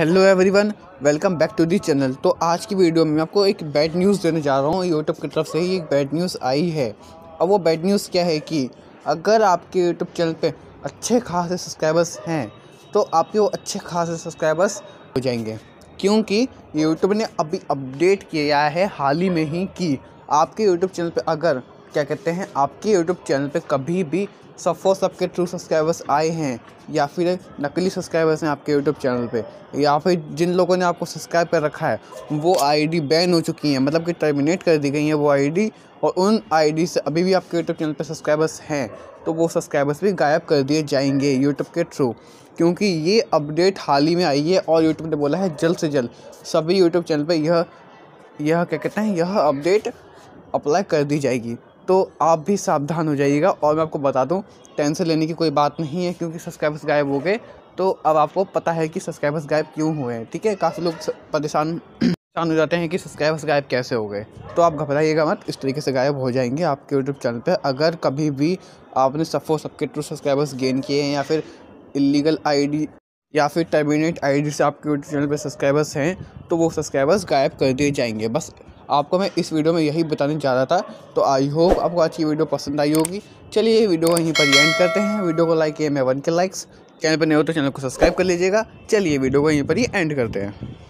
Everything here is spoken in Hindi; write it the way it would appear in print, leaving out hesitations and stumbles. Hello everyone, welcome back to the channel. तो आज की वीडियो में मैं आपको एक बैड न्यूज़ देने जा रहा हूँ। यूट्यूब की तरफ से ही एक बैड न्यूज़ आई है। अब वो बैड न्यूज़ क्या है कि अगर आपके यूट्यूब चैनल पे अच्छे खासे सब्सक्राइबर्स हैं तो आपके वो अच्छे खासे सब्सक्राइबर्स हो जाएंगे, क्योंकि यूट्यूब ने अभी अपडेट किया है हाल ही में ही कि आपके यूट्यूब चैनल पर अगर आपके यूट्यूब चैनल पे कभी भी सपोज आपके ट्रू सब्सक्राइबर्स आए हैं या फिर नकली सब्सक्राइबर्स हैं आपके यूट्यूब चैनल पे, या फिर जिन लोगों ने आपको सब्सक्राइब कर रखा है वो आईडी बैन हो चुकी हैं, मतलब कि टर्मिनेट कर दी गई है वो आईडी, और उन आईडी से अभी भी आपके यूट्यूब चैनल पे सब्सक्राइबर्स हैं तो वो सब्सक्राइबर्स भी गायब कर दिए जाएंगे यूट्यूब के थ्रू, क्योंकि ये अपडेट हाल ही में आई है और यूट्यूब ने बोला है जल्द से जल्द सभी यूट्यूब चैनल पर यह अपडेट अप्लाई कर दी जाएगी। तो आप भी सावधान हो जाइएगा। और मैं आपको बता दूं, टेंशन लेने की कोई बात नहीं है, क्योंकि सब्सक्राइबर्स गायब हो गए तो अब आपको पता है कि सब्सक्राइबर्स गायब क्यों हुए हैं। ठीक है, काफ़ी लोग परेशान हो जाते हैं कि सब्सक्राइबर्स गायब कैसे हो गए। तो आप घबराइएगा मत, इस तरीके से गायब हो जाएंगे आपके यूट्यूब चैनल पर अगर कभी भी आपने सपोज सबके ट्रू सब्सक्राइबर्स गेन किए हैं या फिर इलीगल आईडी या फिर टर्मिनेट आईडी से आपके यूट्यूब चैनल पर सब्सक्राइबर्स हैं तो वो सब्सक्राइबर्स गायब कर दिए जाएंगे। बस आपको मैं इस वीडियो में यही बताने जा रहा था। तो आई होप आपको आज की वीडियो पसंद आई होगी। चलिए ये वीडियो यहीं पर एंड करते हैं। वीडियो को लाइक किया मैं 1K लाइक्स, चैनल पर नए हो तो चैनल को सब्सक्राइब कर लीजिएगा। चलिए वीडियो को यहीं पर ही एंड करते हैं।